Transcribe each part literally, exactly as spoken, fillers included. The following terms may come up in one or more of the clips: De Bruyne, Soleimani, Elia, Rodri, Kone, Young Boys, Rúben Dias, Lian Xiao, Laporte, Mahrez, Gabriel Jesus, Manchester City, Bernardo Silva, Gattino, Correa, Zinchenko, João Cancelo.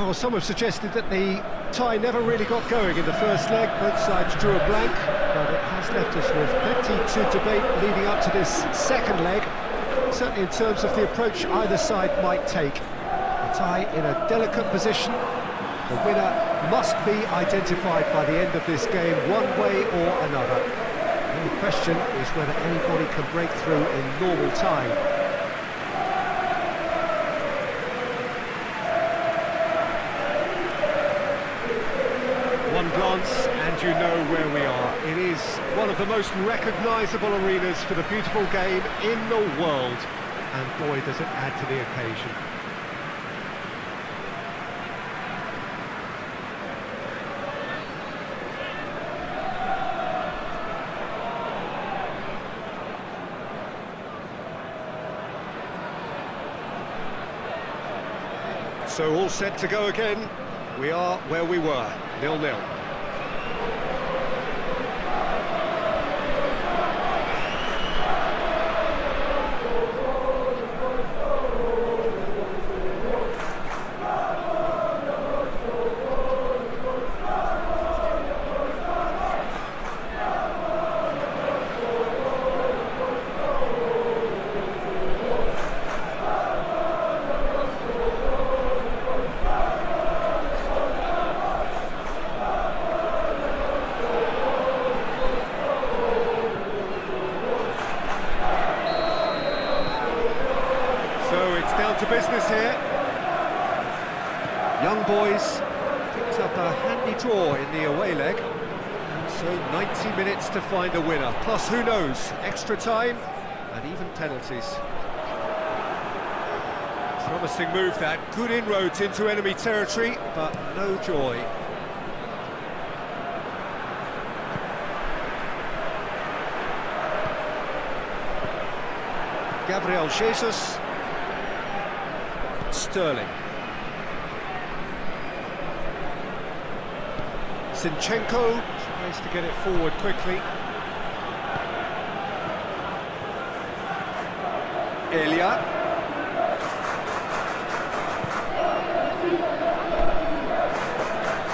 Well, some have suggested that the tie never really got going in the first leg. Both sides drew a blank, but it has left us with plenty to debate leading up to this second leg, certainly in terms of the approach either side might take. A tie in a delicate position. The winner must be identified by the end of this game, one way or another. The only question is whether anybody can break through in normal time. Glance and you know where we are. It is one of the most recognisable arenas for the beautiful game in the world, and boy does it add to the occasion. So all set to go again. We are where we were, nil nil. Business here. Young Boys picks up a handy draw in the away leg, and so ninety minutes to find a winner, plus who knows, extra time and even penalties. Promising move that, good inroads into enemy territory, but no joy. Gabriel Jesus. Sterling. Zinchenko tries to get it forward quickly. Elia.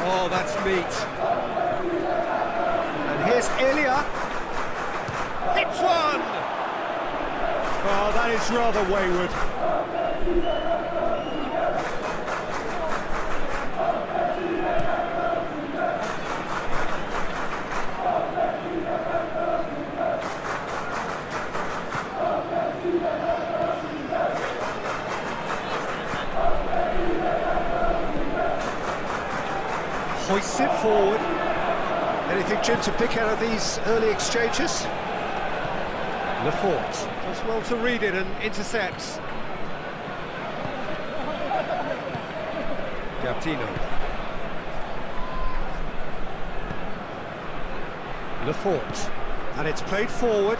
Oh, that's neat. And here's Elia. Hits one! Oh, that is rather wayward. Hoists it forward. Anything, Jim, to pick out of these early exchanges? Laporte does well to read it and intercepts. Gattino. Laporte. And it's played forward.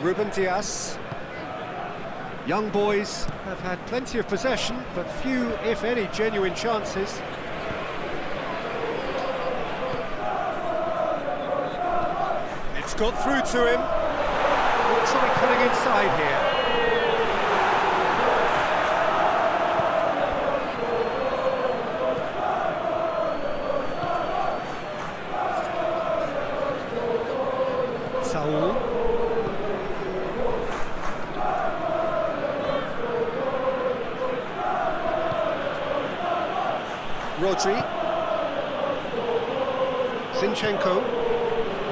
Rúben Dias. Young Boys have had plenty of possession, but few, if any, genuine chances. It's got through to him. We'll try cutting inside here. Rodri, Zinchenko,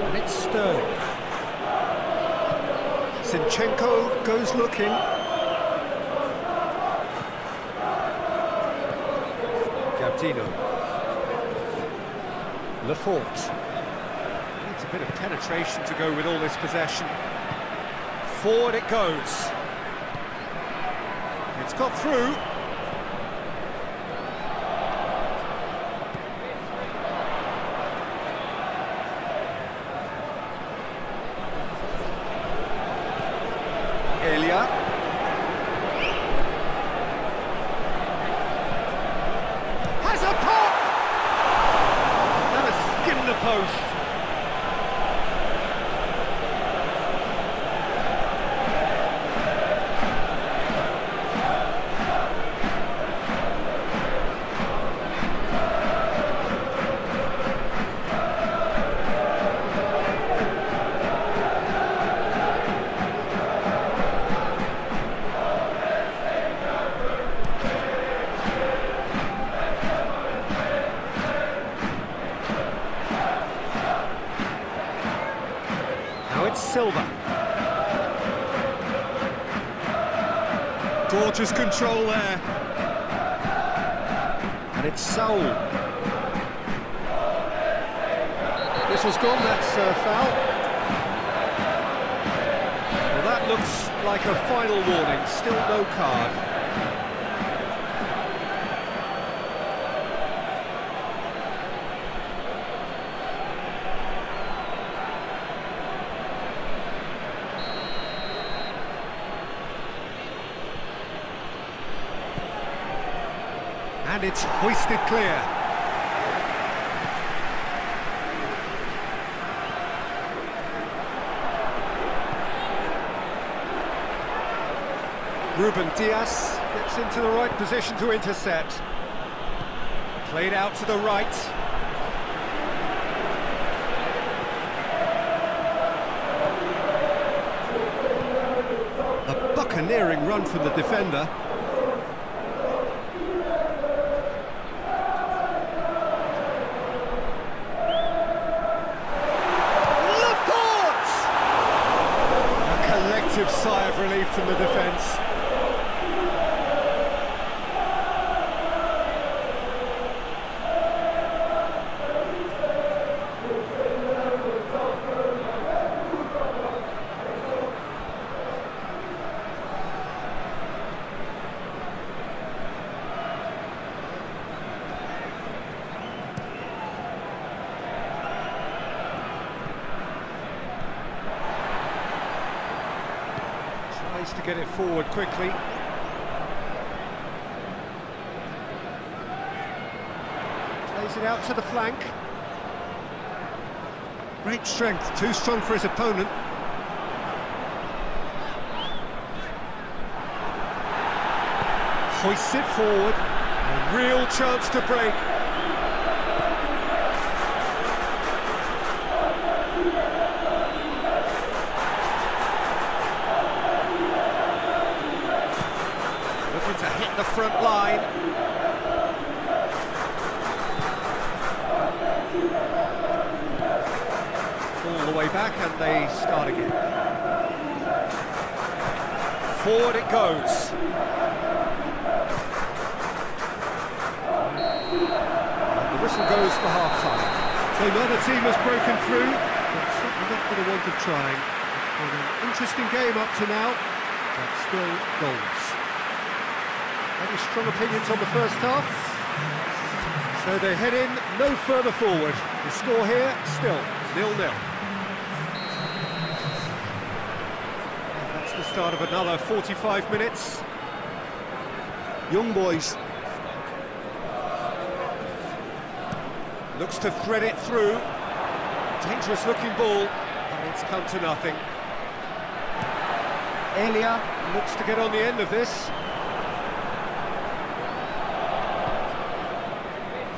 and it's Sterling. Zinchenko goes looking. Gattino. Laporte. Needs a bit of penetration to go with all this possession. Forward it goes. It's got through. Elia. Has a pop! That has skimmed the post. Silva. Gorgeous control there. And it's Saul. This was gone, that's a foul. Well, that looks like a final warning, still no card. And it's hoisted clear. Rúben Dias gets into the right position to intercept. Played out to the right. A buccaneering run from the defender. Sigh of relief from the defence. To get it forward quickly. Plays it out to the flank. Great strength, too strong for his opponent. Hoists it forward. A real chance to break. The front line. All the way back, and they start again. Forward it goes. And the whistle goes for half-time. So not a team has broken through, but certainly not for the want of trying. It's been an interesting game up to now, but still goals. Any strong opinions on the first half? So they head in no further forward. The score here, still nil nil. That's the start of another forty-five minutes. Young Boys looks to thread it through. Dangerous looking ball, and it's come to nothing. Elia looks to get on the end of this.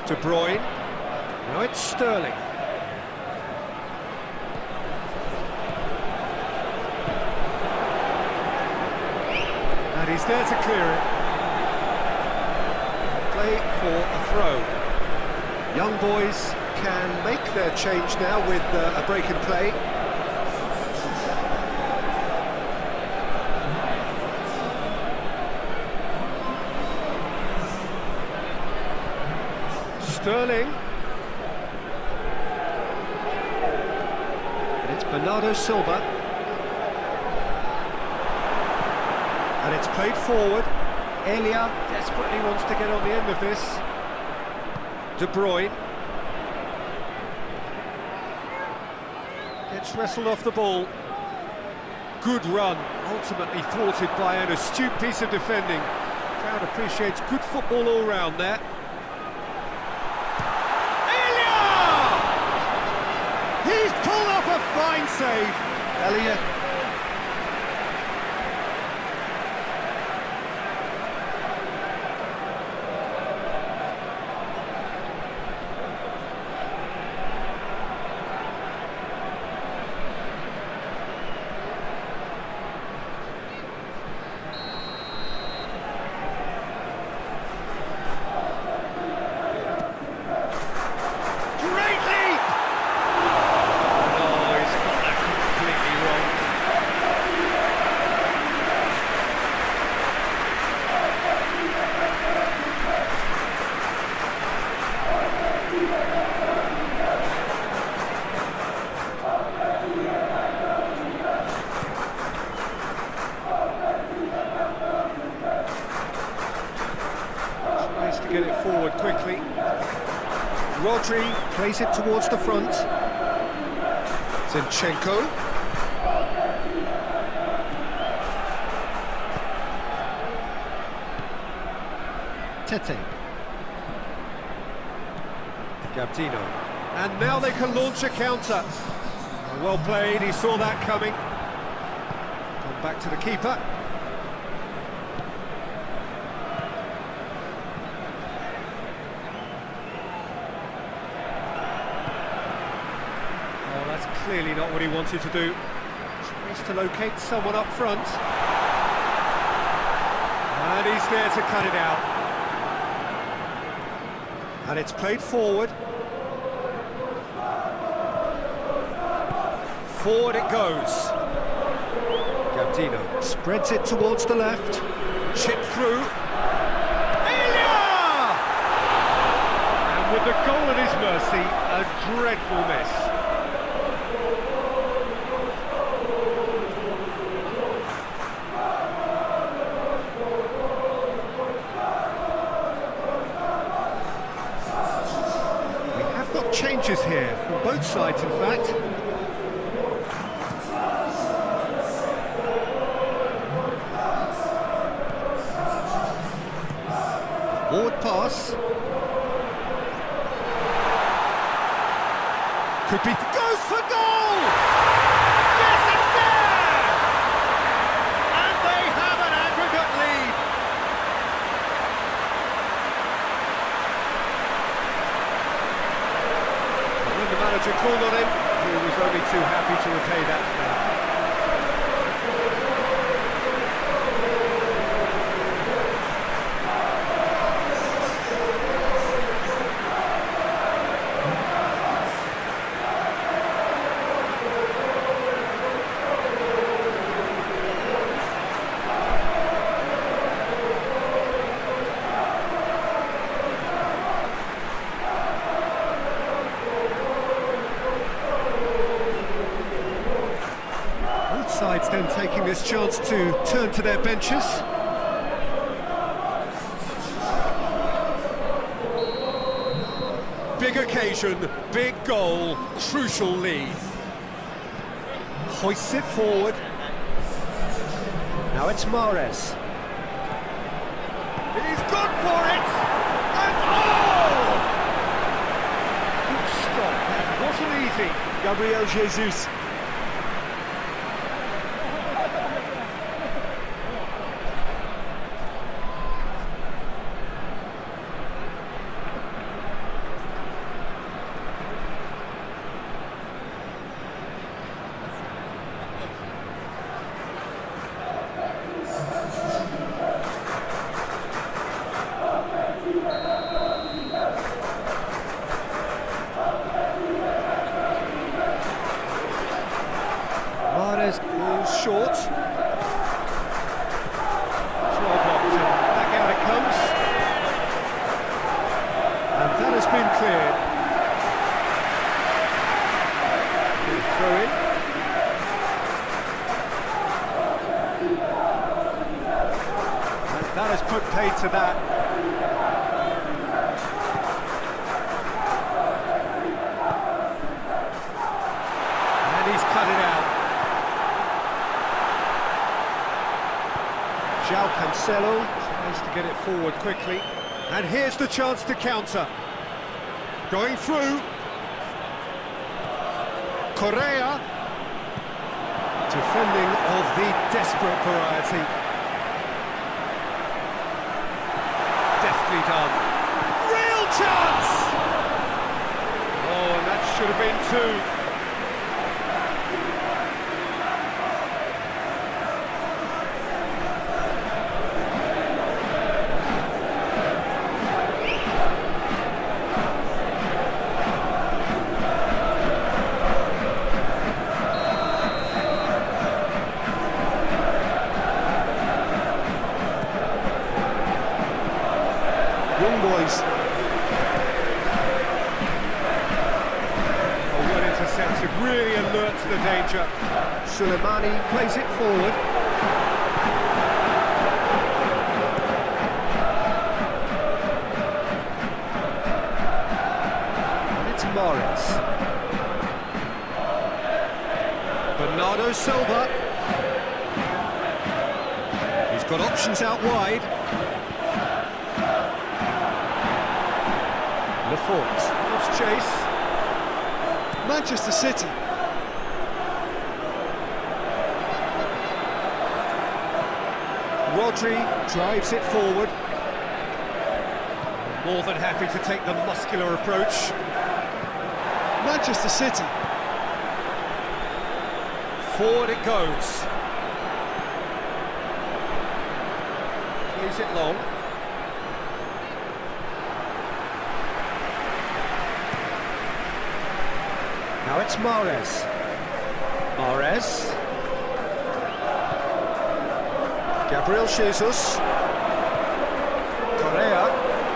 De Bruyne, now it's Sterling. And he's there to clear it. Play for a throw. Young Boys can make their change now with uh, a break and play. Sterling, and it's Bernardo Silva, and it's played forward. Elia desperately wants to get on the end of this. De Bruyne gets wrestled off the ball. Good run, ultimately thwarted by an astute piece of defending. Crowd appreciates good football all round there. He's pulled off a fine save. Elia. Great leap! He's got that completely wrong. Plays it towards the front. Zinchenko. Tete. Gattino. And now they can launch a counter. Well played, he saw that coming. Gone back to the keeper. Clearly not what he wanted to do. Tries to locate someone up front. And he's there to cut it out. And it's played forward. Forward it goes. Gattino spreads it towards the left. Chip through. Elia! And with the goal at his mercy, a dreadful miss. Changes here from both sides, in fact. Forward pass. Could be. Goes for goal! Yes, it's there! And they have an aggregate lead. The manager called on him, he was only too happy to repay that foul. Sides then taking this chance to turn to their benches. Big occasion, big goal, crucial lead. Hoists it forward. Now it's Mahrez. He's good for it! And oh! Good stop, that wasn't easy. Gabriel Jesus. Short. It's well blocked. Back out it comes. And that has been cleared. Good throw in. And that has put paid to that. And he's cut it out. João Cancelo tries to get it forward quickly. And here's the chance to counter. Going through. Correa. Defending of the desperate variety. Deftly done. Real chance! Oh, and that should have been two. Young Boys. Oh, well intercepted, really alert to the danger. Soleimani plays it forward. It's Mahrez. Bernardo Silva. He's got options out wide. Laporte. It's chase. Manchester City. Rodri drives it forward. More than happy to take the muscular approach. Manchester City. Forward it goes. Plays it long. Now it's Mahrez. Mahrez. Gabriel Jesus. Correa.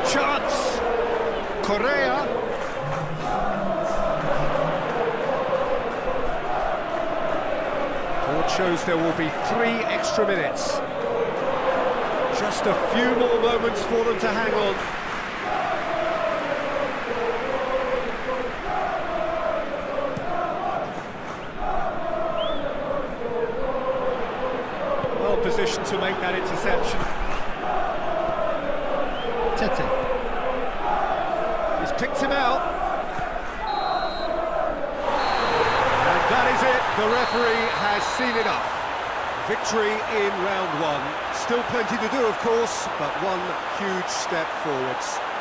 Chance. Correa. Board shows there will be three extra minutes. Just a few more moments for them to hang on. Well positioned to make that interception. Tete. Picked him out, and that is it. The referee has seen enough. Victory in round one. Still plenty to do, of course, but one huge step forwards.